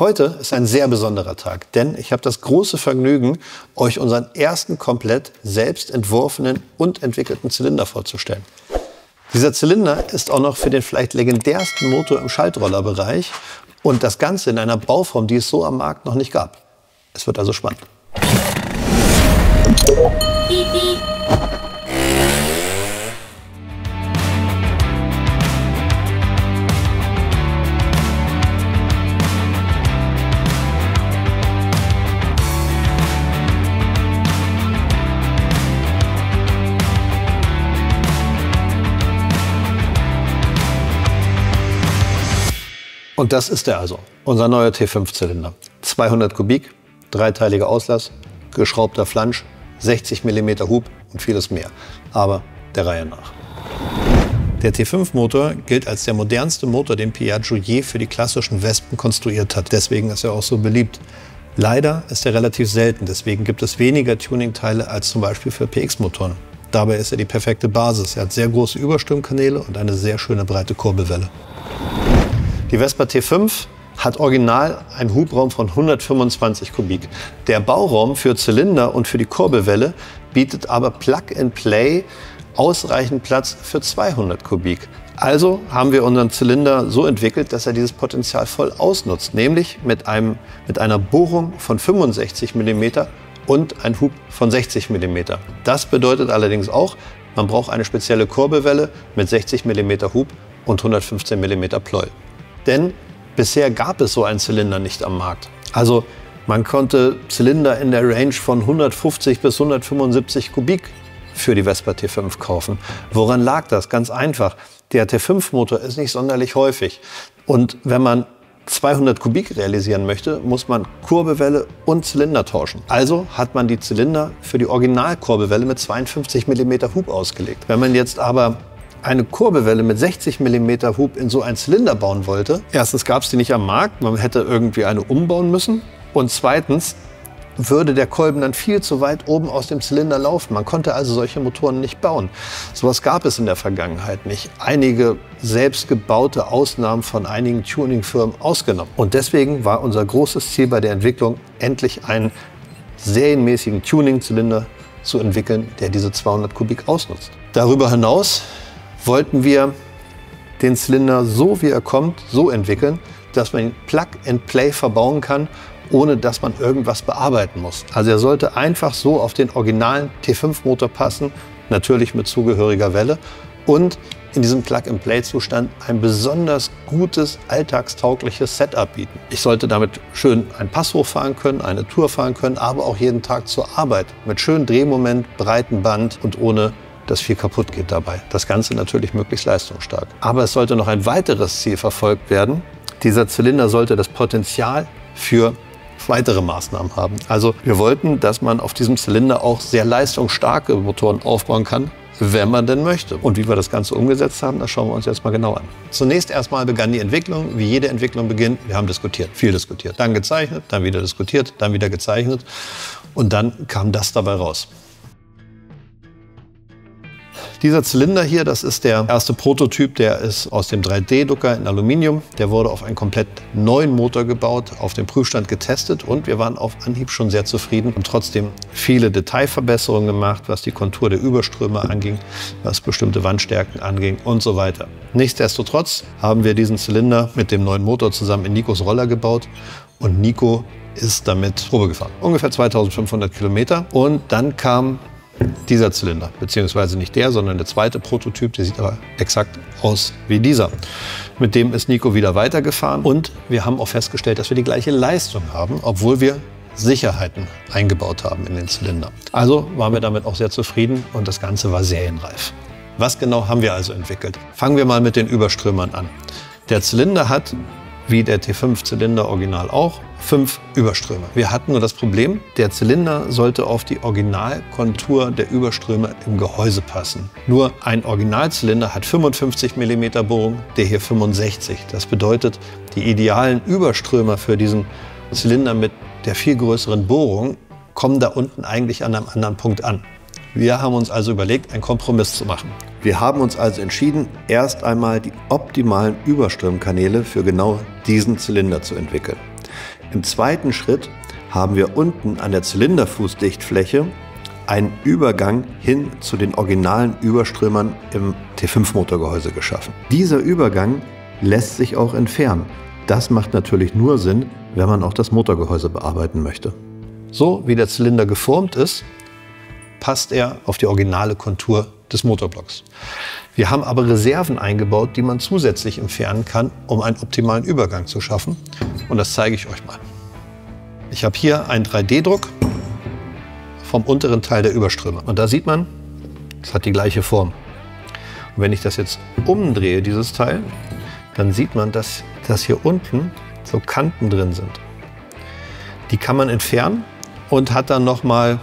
Heute ist ein sehr besonderer Tag, denn ich habe das große Vergnügen, euch unseren ersten komplett selbst entworfenen und entwickelten Zylinder vorzustellen. Dieser Zylinder ist auch noch für den vielleicht legendärsten Motor im Schaltrollerbereich und das Ganze in einer Bauform, die es so am Markt noch nicht gab. Es wird also spannend. Und das ist er also, unser neuer T5-Zylinder. 200 Kubik, dreiteiliger Auslass, geschraubter Flansch, 60 mm Hub und vieles mehr. Aber der Reihe nach. Der T5-Motor gilt als der modernste Motor, den Piaggio je für die klassischen Vespen konstruiert hat. Deswegen ist er auch so beliebt. Leider ist er relativ selten, deswegen gibt es weniger Tuningteile als zum Beispiel für PX-Motoren. Dabei ist er die perfekte Basis. Er hat sehr große Überstürmkanäle und eine sehr schöne breite Kurbelwelle. Die Vespa T5 hat original einen Hubraum von 125 Kubik. Der Bauraum für Zylinder und für die Kurbelwelle bietet aber Plug-and-Play ausreichend Platz für 200 Kubik. Also haben wir unseren Zylinder so entwickelt, dass er dieses Potenzial voll ausnutzt, nämlich mit einer Bohrung von 65 mm und einem Hub von 60 mm. Das bedeutet allerdings auch, man braucht eine spezielle Kurbelwelle mit 60 mm Hub und 115 mm Pleuel. Denn bisher gab es so einen Zylinder nicht am Markt. Also man konnte Zylinder in der Range von 150 bis 175 Kubik für die Vespa T5 kaufen. Woran lag das? Ganz einfach. Der T5-Motor ist nicht sonderlich häufig. Und wenn man 200 Kubik realisieren möchte, muss man Kurbelwelle und Zylinder tauschen. Also hat man die Zylinder für die Originalkurbelwelle mit 52 mm Hub ausgelegt. Wenn man jetzt aber eine Kurbelwelle mit 60 mm Hub in so einen Zylinder bauen wollte. Erstens gab es die nicht am Markt, man hätte irgendwie eine umbauen müssen. Und zweitens würde der Kolben dann viel zu weit oben aus dem Zylinder laufen. Man konnte also solche Motoren nicht bauen. Sowas gab es in der Vergangenheit nicht. Einige selbstgebaute Ausnahmen von einigen Tuningfirmen ausgenommen. Und deswegen war unser großes Ziel bei der Entwicklung, endlich einen serienmäßigen Tuning-Zylinder zu entwickeln, der diese 200 Kubik ausnutzt. Darüber hinaus wollten wir den Zylinder so, wie er kommt, so entwickeln, dass man ihn Plug-and-Play verbauen kann, ohne dass man irgendwas bearbeiten muss. Also er sollte einfach so auf den originalen T5-Motor passen, natürlich mit zugehöriger Welle und in diesem Plug-and-Play-Zustand ein besonders gutes, alltagstaugliches Setup bieten. Ich sollte damit schön einen Pass hochfahren können, eine Tour fahren können, aber auch jeden Tag zur Arbeit mit schönem Drehmoment, breitem Band und ohne dass viel kaputt geht dabei. Das Ganze natürlich möglichst leistungsstark. Aber es sollte noch ein weiteres Ziel verfolgt werden. Dieser Zylinder sollte das Potenzial für weitere Maßnahmen haben. Also wir wollten, dass man auf diesem Zylinder auch sehr leistungsstarke Motoren aufbauen kann, wenn man denn möchte. Und wie wir das Ganze umgesetzt haben, das schauen wir uns jetzt mal genau an. Zunächst erstmal begann die Entwicklung, wie jede Entwicklung beginnt. Wir haben diskutiert, viel diskutiert, dann gezeichnet, dann wieder diskutiert, dann wieder gezeichnet und dann kam das dabei raus. Dieser Zylinder hier, das ist der erste Prototyp, der ist aus dem 3D-Drucker in Aluminium. Der wurde auf einen komplett neuen Motor gebaut, auf dem Prüfstand getestet und wir waren auf Anhieb schon sehr zufrieden und trotzdem viele Detailverbesserungen gemacht, was die Kontur der Überströme anging, was bestimmte Wandstärken anging und so weiter. Nichtsdestotrotz haben wir diesen Zylinder mit dem neuen Motor zusammen in Nikos Roller gebaut und Nico ist damit Probe gefahren. Ungefähr 2500 Kilometer und dann kam dieser Zylinder, beziehungsweise nicht der, sondern der zweite Prototyp, der sieht aber exakt aus wie dieser. Mit dem ist Nico wieder weitergefahren und wir haben auch festgestellt, dass wir die gleiche Leistung haben, obwohl wir Sicherheiten eingebaut haben in den Zylinder. Also waren wir damit auch sehr zufrieden und das Ganze war serienreif. Was genau haben wir also entwickelt? Fangen wir mal mit den Überströmern an. Der Zylinder hat, wie der T5-Zylinder original auch, 5 Überströme. Wir hatten nur das Problem, der Zylinder sollte auf die Originalkontur der Überströme im Gehäuse passen. Nur ein Originalzylinder hat 55 mm Bohrung, der hier 65. Das bedeutet, die idealen Überströmer für diesen Zylinder mit der viel größeren Bohrung kommen da unten eigentlich an einem anderen Punkt an. Wir haben uns also überlegt, einen Kompromiss zu machen. Wir haben uns also entschieden, erst einmal die optimalen Überströmkanäle für genau diesen Zylinder zu entwickeln. Im zweiten Schritt haben wir unten an der Zylinderfußdichtfläche einen Übergang hin zu den originalen Überströmern im T5-Motorgehäuse geschaffen. Dieser Übergang lässt sich auch entfernen. Das macht natürlich nur Sinn, wenn man auch das Motorgehäuse bearbeiten möchte. So wie der Zylinder geformt ist, passt er auf die originale Kontur des Motorblocks. Wir haben aber Reserven eingebaut, die man zusätzlich entfernen kann, um einen optimalen Übergang zu schaffen. Und das zeige ich euch mal. Ich habe hier einen 3D-Druck vom unteren Teil der Überströmer. Und da sieht man, es hat die gleiche Form. Und wenn ich das jetzt umdrehe, dieses Teil, dann sieht man, dass hier unten so Kanten drin sind. Die kann man entfernen und hat dann nochmal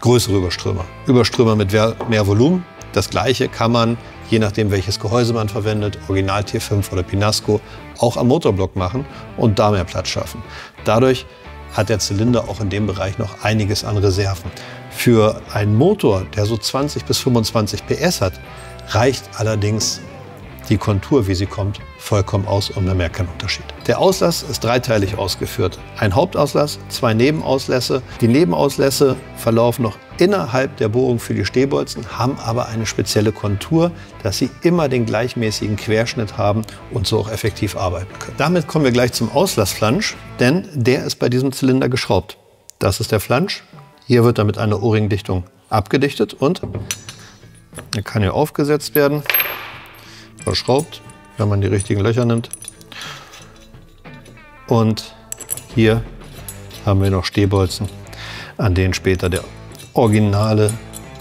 größere Überströmer. Überströmer mit mehr Volumen. Das gleiche kann man, je nachdem welches Gehäuse man verwendet, Original T5 oder Pinasco, auch am Motorblock machen und da mehr Platz schaffen. Dadurch hat der Zylinder auch in dem Bereich noch einiges an Reserven. Für einen Motor, der so 20 bis 25 PS hat, reicht allerdings die Kontur, wie sie kommt, vollkommen aus und man merkt keinen Unterschied. Der Auslass ist dreiteilig ausgeführt. Ein Hauptauslass, zwei Nebenauslässe. Die Nebenauslässe verlaufen noch innerhalb der Bohrung für die Stehbolzen, haben aber eine spezielle Kontur, dass sie immer den gleichmäßigen Querschnitt haben und so auch effektiv arbeiten können. Damit kommen wir gleich zum Auslassflansch, denn der ist bei diesem Zylinder geschraubt. Das ist der Flansch. Hier wird er mit einer O-Ring-Dichtung abgedichtet und er kann hier aufgesetzt werden. Verschraubt, wenn man die richtigen Löcher nimmt. Und hier haben wir noch Stehbolzen, an denen später der originale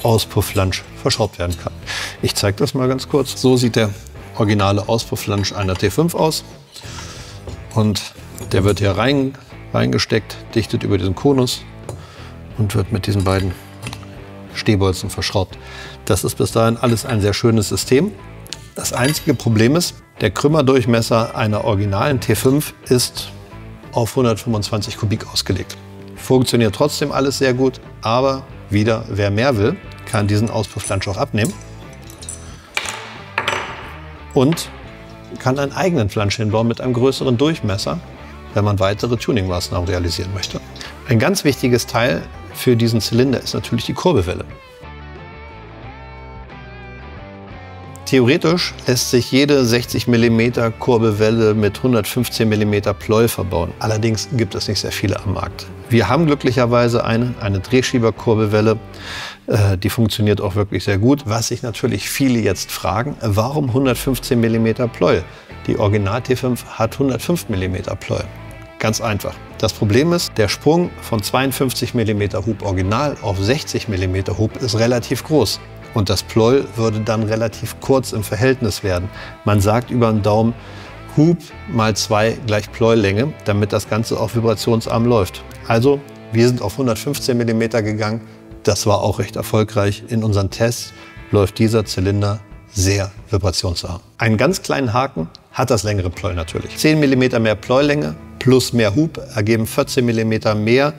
Auspufflansch verschraubt werden kann. Ich zeige das mal ganz kurz. So sieht der originale Auspufflansch einer T5 aus. Und der wird hier reingesteckt, dichtet über diesen Konus und wird mit diesen beiden Stehbolzen verschraubt. Das ist bis dahin alles ein sehr schönes System. Das einzige Problem ist, der Krümmerdurchmesser einer originalen T5 ist auf 125 Kubik ausgelegt. Funktioniert trotzdem alles sehr gut, aber wieder, wer mehr will, kann diesen Auspufflansch auch abnehmen und kann einen eigenen Flansch hinbauen mit einem größeren Durchmesser, wenn man weitere Tuningmaßnahmen realisieren möchte. Ein ganz wichtiges Teil für diesen Zylinder ist natürlich die Kurbelwelle. Theoretisch lässt sich jede 60 mm Kurbelwelle mit 115 mm Pleu verbauen. Allerdings gibt es nicht sehr viele am Markt. Wir haben glücklicherweise eine Drehschieberkurbelwelle, die funktioniert auch wirklich sehr gut. Was sich natürlich viele jetzt fragen, warum 115 mm Pleu? Die Original T5 hat 105 mm Pleu. Ganz einfach. Das Problem ist, der Sprung von 52 mm Hub Original auf 60 mm Hub ist relativ groß. Und das Pleu würde dann relativ kurz im Verhältnis werden. Man sagt über den Daumen, Hub mal 2 gleich Pleulänge, damit das Ganze auch vibrationsarm läuft. Also, wir sind auf 115 mm gegangen. Das war auch recht erfolgreich. In unseren Tests läuft dieser Zylinder sehr vibrationsarm. Einen ganz kleinen Haken hat das längere Pleu natürlich. 10 mm mehr Pleulänge plus mehr Hub ergeben 14 mm mehr,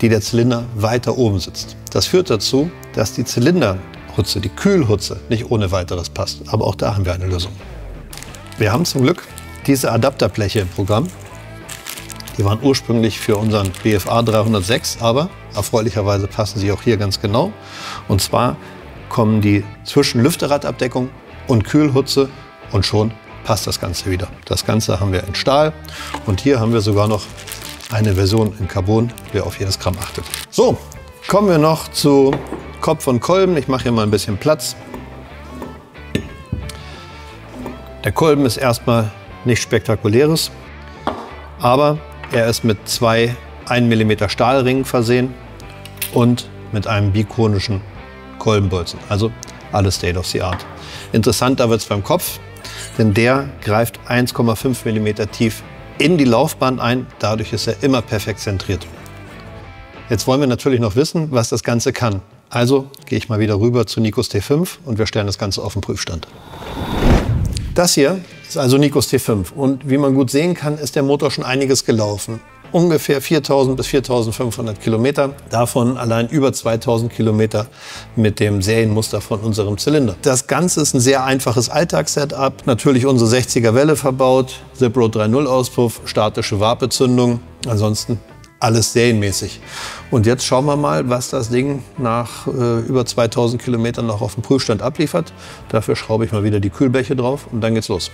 die der Zylinder weiter oben sitzt. Das führt dazu, dass die Zylinder die Kühlhutze nicht ohne weiteres passt, aber auch da haben wir eine Lösung. Wir haben zum Glück diese Adapterbleche im Programm. Die waren ursprünglich für unseren BFA 306, aber erfreulicherweise passen sie auch hier ganz genau. Und zwar kommen die zwischen Lüfterradabdeckung und Kühlhutze und schon passt das Ganze wieder. Das Ganze haben wir in Stahl und hier haben wir sogar noch eine Version in Carbon, wer auf jedes Gramm achtet. So, kommen wir noch zu Kopf und Kolben. Ich mache hier mal ein bisschen Platz. Der Kolben ist erstmal nichts Spektakuläres, aber er ist mit zwei 1 mm Stahlringen versehen und mit einem bikonischen Kolbenbolzen. Also alles State of the Art. Interessanter wird es beim Kopf, denn der greift 1,5 mm tief in die Laufbahn ein. Dadurch ist er immer perfekt zentriert. Jetzt wollen wir natürlich noch wissen, was das Ganze kann. Also gehe ich mal wieder rüber zu Nikos T5 und wir stellen das Ganze auf den Prüfstand. Das hier ist also Nikos T5 und wie man gut sehen kann, ist der Motor schon einiges gelaufen. Ungefähr 4.000 bis 4.500 Kilometer, davon allein über 2.000 Kilometer mit dem Serienmuster von unserem Zylinder. Das Ganze ist ein sehr einfaches Alltags-Setup. Natürlich unsere 60er Welle verbaut, SIP Road 3.0 Auspuff, statische Warpezündung Ansonsten alles serienmäßig. Und jetzt schauen wir mal, was das Ding nach über 2000 Kilometern noch auf dem Prüfstand abliefert. Dafür schraube ich mal wieder die Kühlbleche drauf und dann geht's los.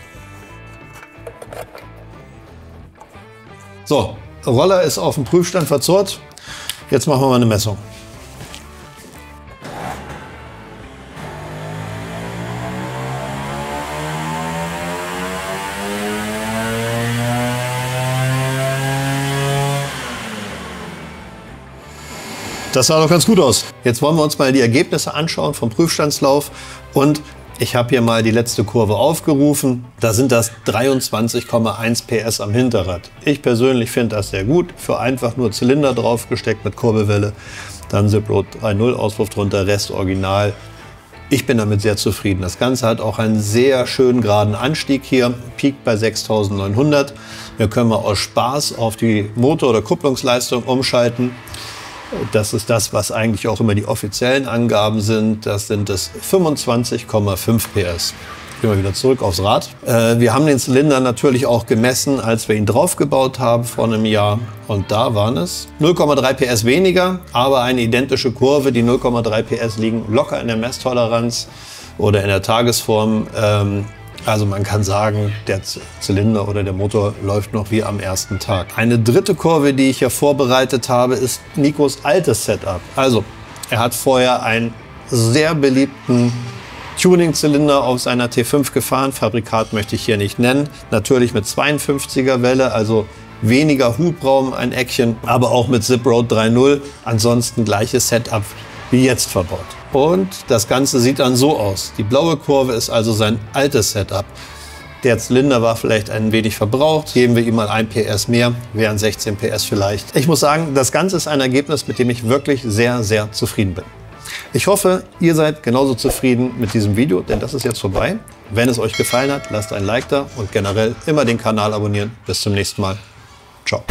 So, Roller ist auf dem Prüfstand verzurrt. Jetzt machen wir mal eine Messung. Das sah doch ganz gut aus. Jetzt wollen wir uns mal die Ergebnisse anschauen vom Prüfstandslauf. Und ich habe hier mal die letzte Kurve aufgerufen. Da sind das 23,1 PS am Hinterrad. Ich persönlich finde das sehr gut. Für einfach nur Zylinder draufgesteckt mit Kurbelwelle. Dann SIP Road 3.0 Auspuff drunter, Rest original. Ich bin damit sehr zufrieden. Das Ganze hat auch einen sehr schönen geraden Anstieg hier, piekt bei 6.900. Hier können wir aus Spaß auf die Motor- oder Kupplungsleistung umschalten. Das ist das, was eigentlich auch immer die offiziellen Angaben sind. Das sind es 25,5 PS. Gehen wir wieder zurück aufs Rad. Wir haben den Zylinder natürlich auch gemessen, als wir ihn draufgebaut haben vor einem Jahr. Und da waren es 0,3 PS weniger, aber eine identische Kurve. Die 0,3 PS liegen locker in der Messtoleranz oder in der Tagesform. Also man kann sagen, der Zylinder oder der Motor läuft noch wie am ersten Tag. Eine dritte Kurve, die ich hier vorbereitet habe, ist Nikos altes Setup. Also er hat vorher einen sehr beliebten Tuning-Zylinder auf seiner T5 gefahren. Fabrikat möchte ich hier nicht nennen. Natürlich mit 52er Welle, also weniger Hubraum, ein Eckchen, aber auch mit SIP Road 3.0. Ansonsten gleiches Setup wie jetzt verbaut. Und das Ganze sieht dann so aus. Die blaue Kurve ist also sein altes Setup. Der Zylinder war vielleicht ein wenig verbraucht. Geben wir ihm mal 1 PS mehr, wären 16 PS vielleicht. Ich muss sagen, das Ganze ist ein Ergebnis, mit dem ich wirklich sehr, sehr zufrieden bin. Ich hoffe, ihr seid genauso zufrieden mit diesem Video, denn das ist jetzt vorbei. Wenn es euch gefallen hat, lasst ein Like da und generell immer den Kanal abonnieren. Bis zum nächsten Mal. Ciao.